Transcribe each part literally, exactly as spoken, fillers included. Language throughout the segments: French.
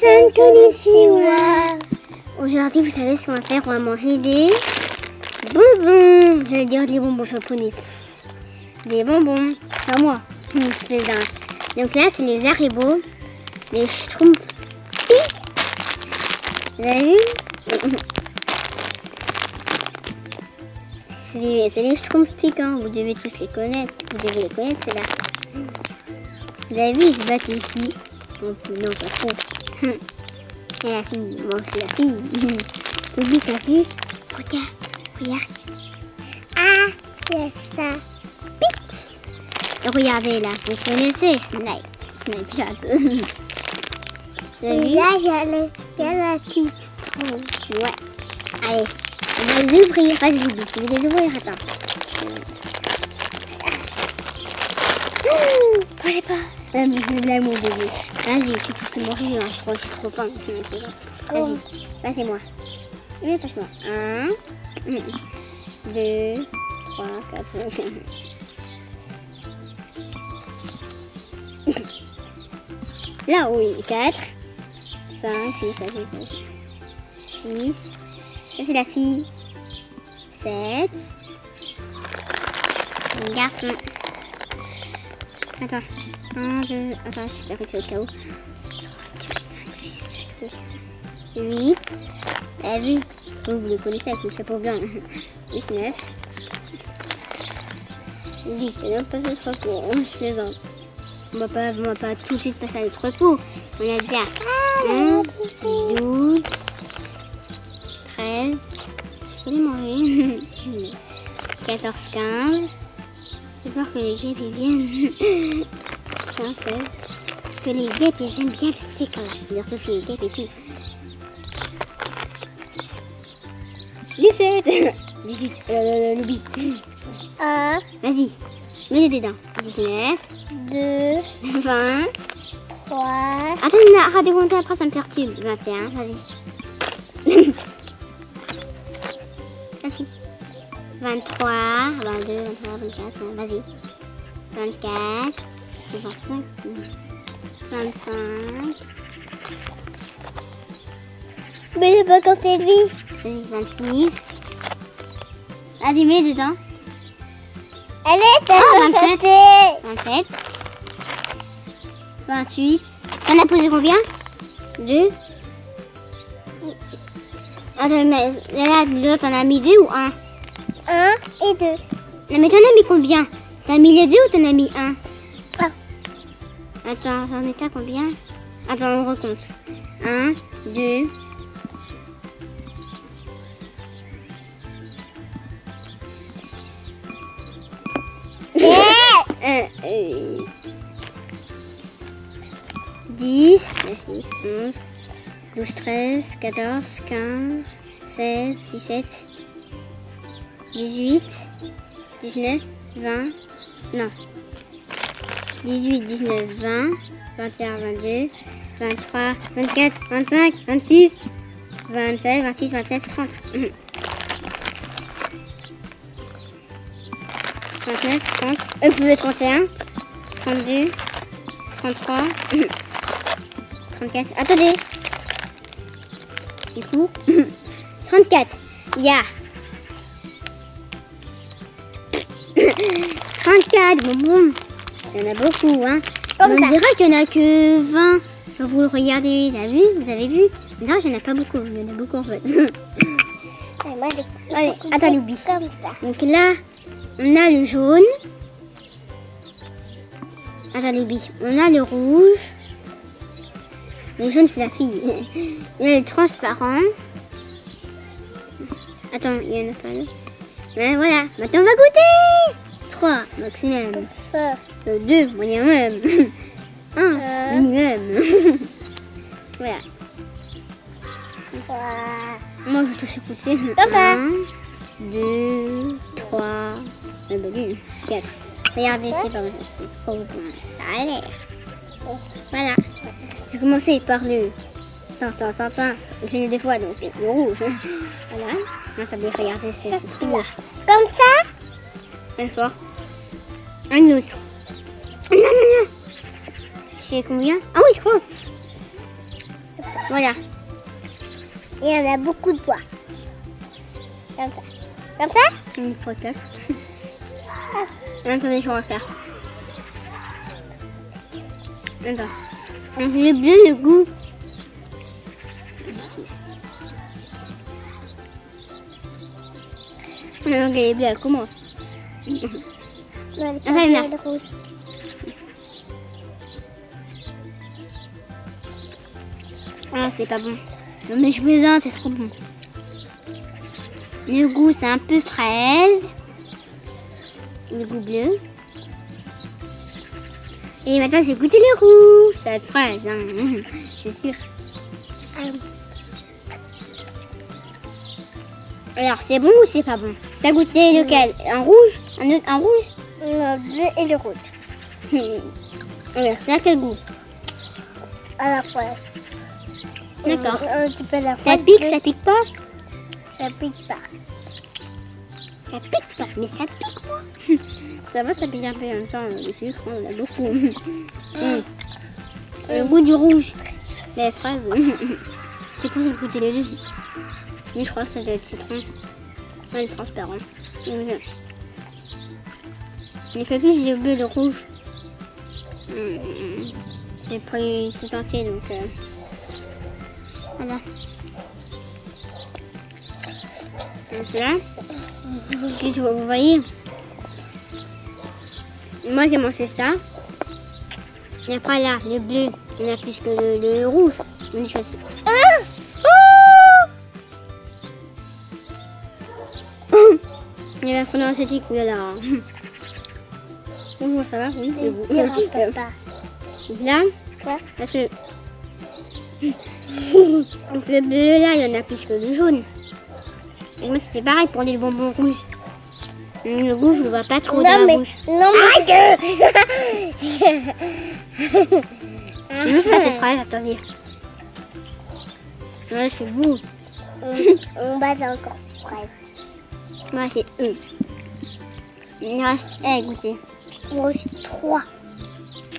San konnichiwa. Aujourd'hui, vous savez ce qu'on va faire, on va manger des bonbons. J'allais dire des bonbons japonais. Des bonbons, c'est à moi. Donc là, c'est les Haribo, les Schtroumpfs. Vous avez vu? C'est les Schtroumpfs piquants, vous devez tous les connaître. Vous devez les connaître, ceux-là. Vous avez vu, ils se battent ici. Donc, non, pas trop. C'est la fille. Bon, c'est la fille. Toby, t'as vu? Regarde, regarde. Ah, c'est ça. Pique. Regardez là, vous connaissez Snipes. Snipes, j'adore. Et là, il y a la petite trompe. Ouais. Allez, on va les ouvrir. Vas-y, je vais les ouvrir. Attends. Oh, prenez pas. Ah, mais je l'aime, mon bébé. Vas-y, tu peux se manger. Hein. Je crois que je suis trop faim. Vas-y, passez-moi. Oui, passe-moi. Un, deux, trois, quatre, cinq. Là, oui, quatre. cinq, six, sept, six. Ça c'est la fille. sept. Le garçon. Attends. un, deux. Attends, je sais pas que c'est au cas où. trois, quatre, cinq, six, sept, huit. huit. T'as vu? Vous le connaissez avec le chapeau blanc. huit, neuf. dix. C'est même pas ce recours. onze, plaisante. On va pas, on va pas tout de suite passer à notre recours. On a déjà. onze, douze, treize, je vais les manger, quatorze, quinze, c'est peur que les guêpes ils viennent, quinze, seize, parce que les guêpes ils aiment bien le stick quand même, surtout si les guêpes et tout, dix-sept, dix-huit, euh, l'oubli, un, vas-y, mets-les dedans, dix-neuf, deux, vingt, ouais. Attends, arrête de compter, après ça me perturbe. vingt et un, vas-y. Vas-y. vingt-trois, vingt-deux, vingt-trois, vingt-quatre, vas-y. vingt-quatre, vingt-cinq, vingt-cinq. Mais je peux compter lui. Vas-y, vingt-six. Vas-y, mets dedans. Allez, t'as ah, vingt-sept. vingt-sept. vingt-huit. T'en as posé combien? Deux. Attends, mais là, là t'en as mis deux ou un? Un et deux. Non, mais t'en as mis combien? T'as mis les deux ou t'en as mis un? Un. Attends, t'en étais à combien? Attends, on recompte. Un, deux. Six. Un, huit. dix, onze, douze, treize, quatorze, quinze, seize, dix-sept, dix-huit, dix-neuf, vingt, non, dix-huit, dix-neuf, vingt, vingt et un, vingt-deux, vingt-trois, vingt-quatre, vingt-cinq, vingt-six, vingt-sept, vingt-huit, vingt-neuf, trente, vingt-neuf, trente, euh, trente et un, trente-deux, trente-trois, trente-quatre. Attendez. Du coup, trente-quatre. Il y a trente-quatre bonbons. Il y en a beaucoup, hein. Comme on ça. Dirait qu'il n'y en a que vingt. Quand vous regardez, t'as vu? Vous avez vu? Non, il n'y en a pas beaucoup. Il y en a beaucoup en fait. Allez, attends, l'oubli. Donc là, on a le jaune. Attends, l'oubli. On a le rouge. Le jaune, c'est la fille. Il y en a le transparent. Attends, il y en a pas là. Ben voilà, maintenant on va goûter. trois maximum. deux minimum. un minimum. Voilà. Moi, je vais tous écouter. un, deux, trois, quatre. Regardez, c'est pas mal. C'est trop bon. Ça a l'air. Voilà. J'ai commencé par le tintin, tintin, je l'ai deux fois, donc le rouge. Voilà. Attendez, regardez ces trucs-là. Comme ça? Un fort. Un autre. Non, non, non. Je sais combien? Ah oui, je crois. Voilà. Et il y en a beaucoup de poids. Comme ça. Comme ça? Une peut-être. Ah. Attendez, je vais refaire. Attends. J'ai bien le goût. Maintenant qu'elle est bleue, elle commence. Non, elle est là. Ah, c'est pas bon. Non, mais je plaisante, c'est trop bon. Le goût, c'est un peu fraise. Le goût bleu. Et maintenant, j'ai goûté le roux. Ça va être fraise, hein. C'est sûr. Alors, c'est bon ou c'est pas bon? T'as goûté lequel? Un rouge? Un autre? Un rouge? Le bleu et le rouge. Alors, c'est à quel goût? À la fraise. D'accord. Ça pique, ça pique pas? Ça pique pas. Ça pique pas, mais ça pique moi. Ça va, ça pique un peu en même temps. Le sucre, on l'a beaucoup. Mm. Le goût du rouge. Les fraises. C'est pour ça que goûter les deux. Et je crois que ça doit être citron. Ouais, il est transparent. Les papilles, j'ai oublié le rouge. J'ai pris tout entier, donc... Euh... Voilà. Donc là, si tu vois, vous voyez, moi j'ai mangé ça. Et après là, le bleu, il y en a plus que le, le, le rouge. Une chose. Ah oh il y avait un fond ancétique, oui là. Bonjour, ça va? Oui, le goût. Là, là, parce que... Donc le bleu là, il y en a plus que le jaune. Moi c'était pareil pour les bonbons rouges. Le rouge, je le vois pas trop non, dans mais, la bouche. Non mais... Aïe non, ça fait fraise, attendez. Ouais, c'est beau. On bat encore fraise. Moi ouais, c'est eux. Il reste un à goûter. Moi aussi trois.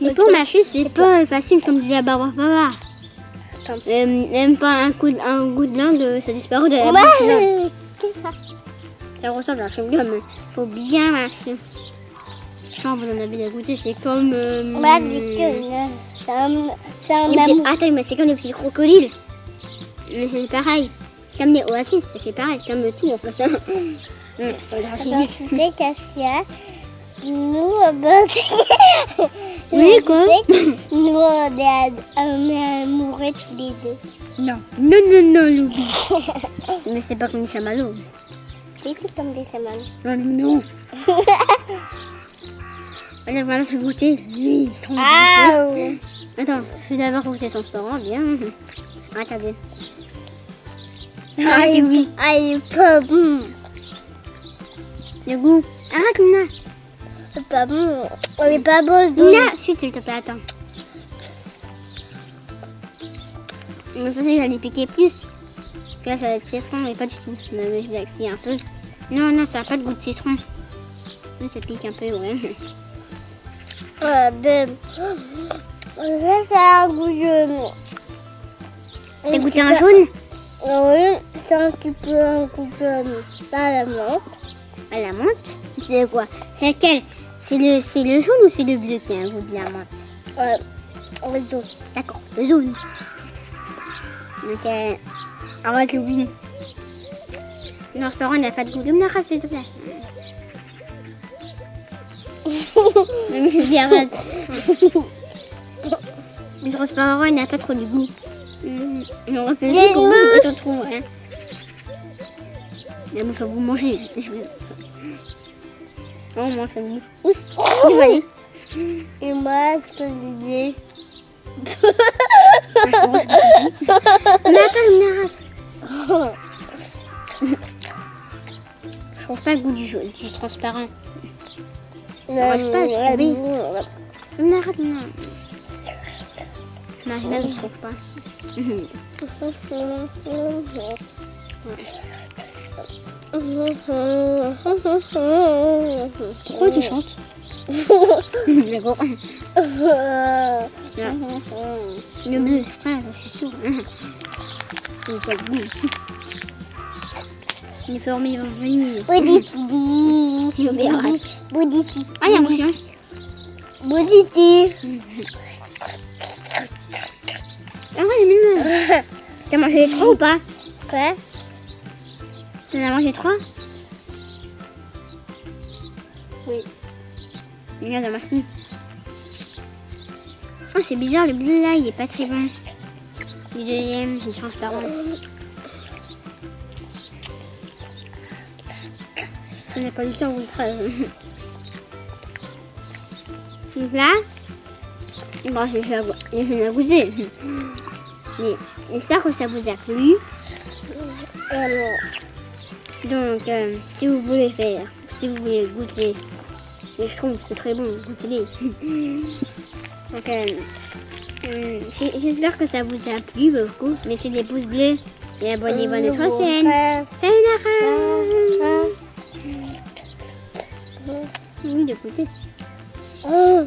Et pour mâcher, c'est pas facile comme dit la Barbara Papa. Euh, même pas un, coup de, un goût de langue, ça disparaît de la bouche. Qu'est-ce ça? Ça ressemble à un chewing-gum. Faut bien marcher. Je pense que vous en avez bien goûté, c'est comme... Euh, bah, c'est un, un amour. Attends, mais c'est comme les petits crocodiles. Mais c'est pareil. Comme les oasis, ça fait pareil, comme tout en fait. Dans des cassia, nous, ben... Oui, quoi? Nous, on est, on est amoureux tous les deux. Non, non, non, non, Loulou. Mais c'est pas comme des chamallows. C'est comme des chamallows. Non, non, non. Allez, voilà, je vais goûter. Oui, je ah, oui. Attends, je suis d'abord goûté transparent, bien. Attendez. Ah, il oui. Ah, il est pas bon. Le goût. Arrête, Luna. C'est pas bon, on est pas bon. Non, s'il te plaît, attends. Je me pensais que j'allais piquer plus. Là, ça va être citron, mais pas du tout. Mais je vais accéder un peu. Non, non, ça n'a pas de goût de citron. Là, ça pique un peu, ouais. Ah, ben. Ça, ça a un goût jaune. T'as goûté un jaune? Oui, c'est un petit peu un goût jaune. Là, la menthe. À la menthe? C'est quoi? C'est lequel? C'est le, c'est le jaune ou c'est le bleu qui a un goût de la menthe? Ouais, le jaune. D'accord, le jaune. Donc, euh, arrête le bleu. Non, ce parent n'a pas de goût de nara, s'il te plaît. Je arrête. Le transparent, il n'a pas trop de goût. On refait juste pour vous, pas trop, hein. La mouche va vous manger. Oh, moi, c'est bon. Ouh, je vais aller. Et moi, ce que je dis. Mais attends, il m'arrête. Je trouve pas le goût du, jaune, du transparent. Non, je ne sais pas, je trouve pas. Il m'arrête, il m'arrête. Non, je ne trouve pas. Pourquoi tu chantes? D'accord. Le bleu, c'est sûr. Les fourmis vont venir. Bouditi. Bouditi. Ah, il y a un chien. Bouditi. Ah ouais, les mimes. T'as mangé les trois ou pas? Quoi? T'en as mangé trois? Oui. Regarde, elle marche plus. Oh, c'est bizarre, le bleu là, il est pas très bon. Le deuxième, c'est transparent. On n'a pas le temps, on le fera. Donc là, bon, je viens à goûter. Mais j'espère que ça vous a plu. Alors, donc, euh, si vous voulez faire, si vous voulez goûter les schtroumpfs, c'est très bon, goûtez-les. Donc, euh, euh, j'espère que ça vous a plu beaucoup. Mettez des pouces bleus et abonnez-vous à notre chaîne. Sayonara. Hum, de côté. Oh.